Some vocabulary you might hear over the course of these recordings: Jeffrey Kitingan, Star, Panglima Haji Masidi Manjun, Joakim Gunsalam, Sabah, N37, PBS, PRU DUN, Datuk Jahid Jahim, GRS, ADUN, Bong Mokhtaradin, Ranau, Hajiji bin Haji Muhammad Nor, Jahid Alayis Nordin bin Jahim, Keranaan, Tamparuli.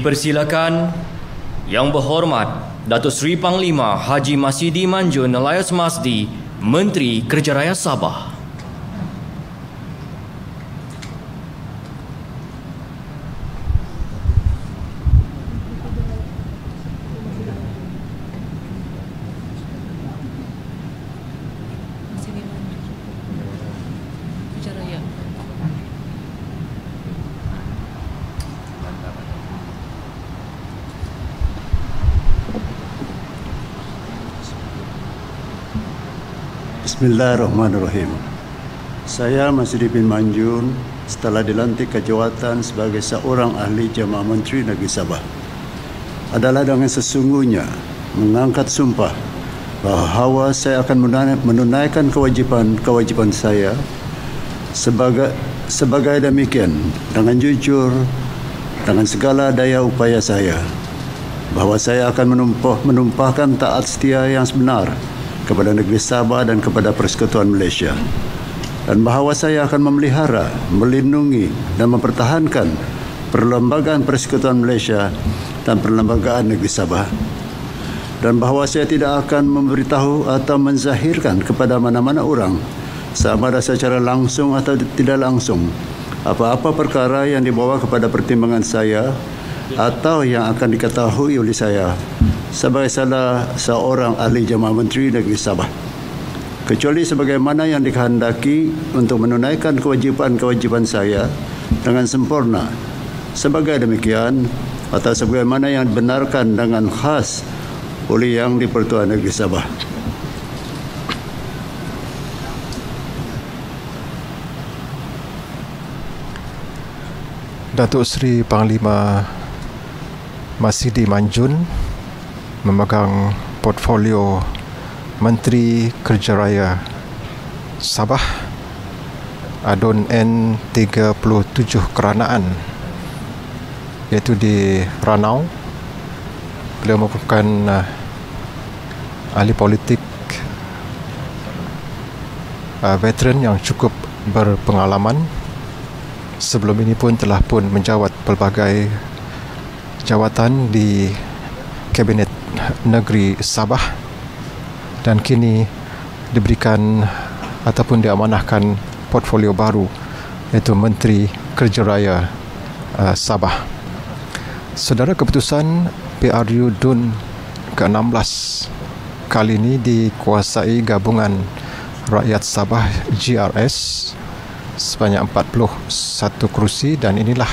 Dipersilakan Yang Berhormat Datuk Seri Panglima Haji Masidi Manjun Alayis Masdi, Menteri Kerjaraya Sabah. Bismillahirrahmanirrahim. Saya Masidi bin Manjun setelah dilantik ke jawatan sebagai seorang ahli jemaah Menteri Negeri Sabah adalah dengan sesungguhnya mengangkat sumpah bahawa saya akan menunaikan kewajipan saya sebagai demikian dengan jujur, dengan segala daya upaya saya, bahawa saya akan menumpahkan taat setia yang sebenar kepada negeri Sabah dan kepada Persekutuan Malaysia, dan bahawa saya akan memelihara, melindungi dan mempertahankan Perlembagaan Persekutuan Malaysia dan Perlembagaan Negeri Sabah, dan bahawa saya tidak akan memberitahu atau menzahirkan kepada mana-mana orang, sama ada secara langsung atau tidak langsung, apa-apa perkara yang dibawa kepada pertimbangan saya atau yang akan diketahui oleh saya sebagai salah seorang ahli jemaah Menteri Negeri Sabah, kecuali sebagaimana yang dikehendaki untuk menunaikan kewajipan-kewajipan saya dengan sempurna. Sebagai demikian atau sebagaimana yang dibenarkan dengan khas oleh Yang di-Pertuan Negeri Sabah. Datuk Seri Panglima Masidi Manjun memegang portfolio Menteri Kerjaraya Sabah, ADUN N37 Keranaan, iaitu di Ranau. Beliau merupakan ahli politik veteran yang cukup berpengalaman. Sebelum ini pun telah pun menjawat pelbagai jawatan di Kabinet Negeri Sabah, dan kini diberikan ataupun diamanahkan portfolio baru, iaitu Menteri Kerjaraya Sabah. Saudara, keputusan PRU DUN ke-16 kali ini dikuasai Gabungan Rakyat Sabah GRS sebanyak 41 kerusi, dan inilah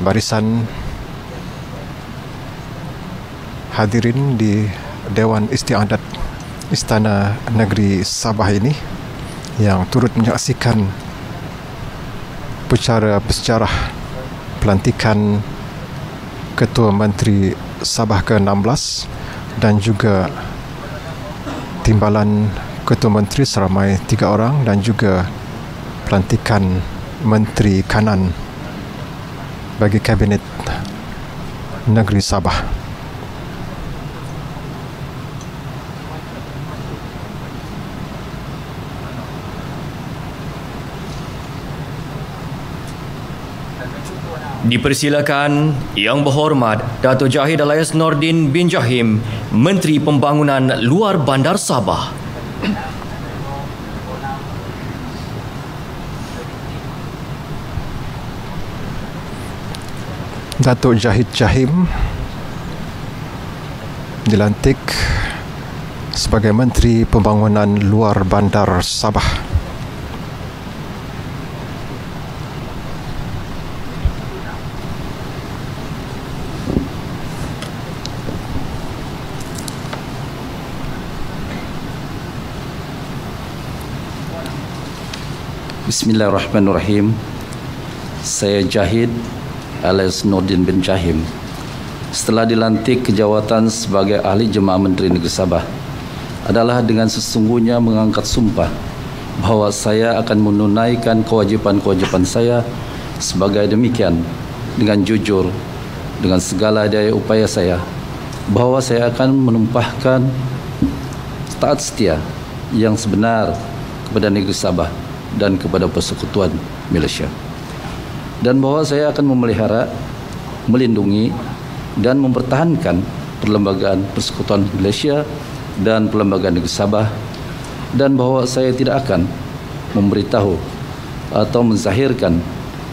barisan hadirin di Dewan Istiadat Istana Negeri Sabah ini yang turut menyaksikan upacara bersejarah pelantikan Ketua Menteri Sabah ke-16 dan juga timbalan Ketua Menteri seramai 3 orang, dan juga pelantikan Menteri Kanan bagi Kabinet Negeri Sabah. Dipersilakan Yang Berhormat Datuk Jahid Alayis Nordin bin Jahim, Menteri Pembangunan Luar Bandar Sabah. Datuk Jahid Jahim dilantik sebagai Menteri Pembangunan Luar Bandar Sabah. Bismillahirrahmanirrahim. Saya Jahid Alayis Nordin bin Jahim setelah dilantik ke jawatan sebagai ahli jemaah Menteri Negeri Sabah adalah dengan sesungguhnya mengangkat sumpah bahawa saya akan menunaikan kewajipan-kewajipan saya sebagai demikian dengan jujur, dengan segala daya upaya saya, bahawa saya akan menumpahkan taat setia yang sebenar kepada Negeri Sabah dan kepada Persekutuan Malaysia, dan bahawa saya akan memelihara, melindungi dan mempertahankan Perlembagaan Persekutuan Malaysia dan Perlembagaan Negeri Sabah, dan bahawa saya tidak akan memberitahu atau menzahirkan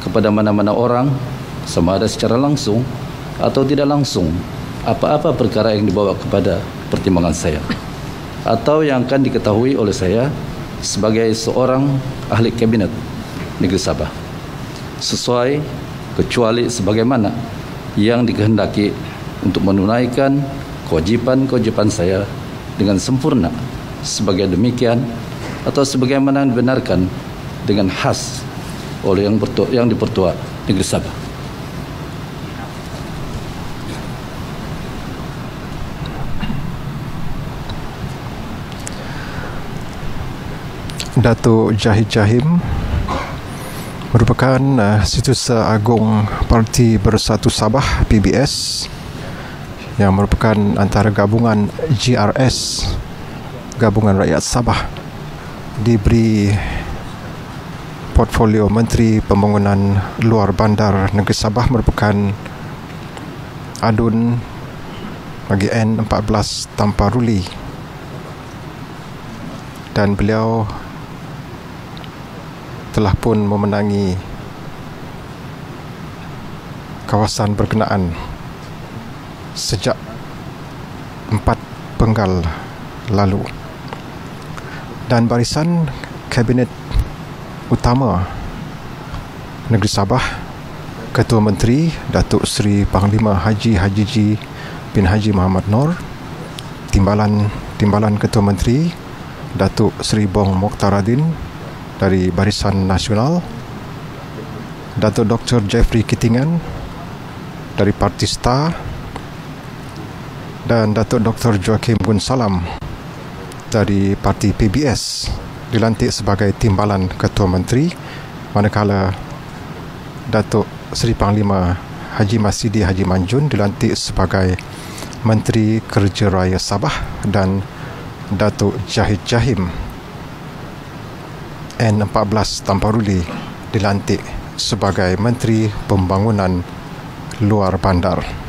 kepada mana-mana orang, sama ada secara langsung atau tidak langsung, apa-apa perkara yang dibawa kepada pertimbangan saya atau yang akan diketahui oleh saya sebagai seorang ahli kabinet Negeri Sabah, sesuai kecuali sebagaimana yang dikehendaki untuk menunaikan kewajipan-kewajipan saya dengan sempurna sebagai demikian atau sebagaimana dibenarkan dengan khas oleh yang dipertua Negeri Sabah. Datuk Jahid Jahim merupakan Situs Agung Parti Bersatu Sabah PBS, yang merupakan antara gabungan GRS, Gabungan Rakyat Sabah, diberi portfolio Menteri Pembangunan Luar Bandar Negeri Sabah merupakan ADUN bagi N14 Tamparuli, dan beliau telah pun memenangi kawasan berkenaan sejak 4 penggal lalu. Dan barisan Kabinet Utama Negeri Sabah, Ketua Menteri Datuk Seri Panglima Haji Hajiji bin Haji Muhammad Nor, Timbalan Ketua Menteri Datuk Seri Bong Mokhtaradin dari Barisan Nasional, Datuk Dr. Jeffrey Kitingan dari Parti Star, dan Datuk Dr. Joakim Gunsalam dari Parti PBS dilantik sebagai Timbalan Ketua Menteri, manakala Datuk Seri Panglima Haji Masidi Haji Manjun dilantik sebagai Menteri Kerja Raya Sabah, dan Datuk Jahid Jahim N14 Tamparuli dilantik sebagai Menteri Pembangunan Luar Bandar.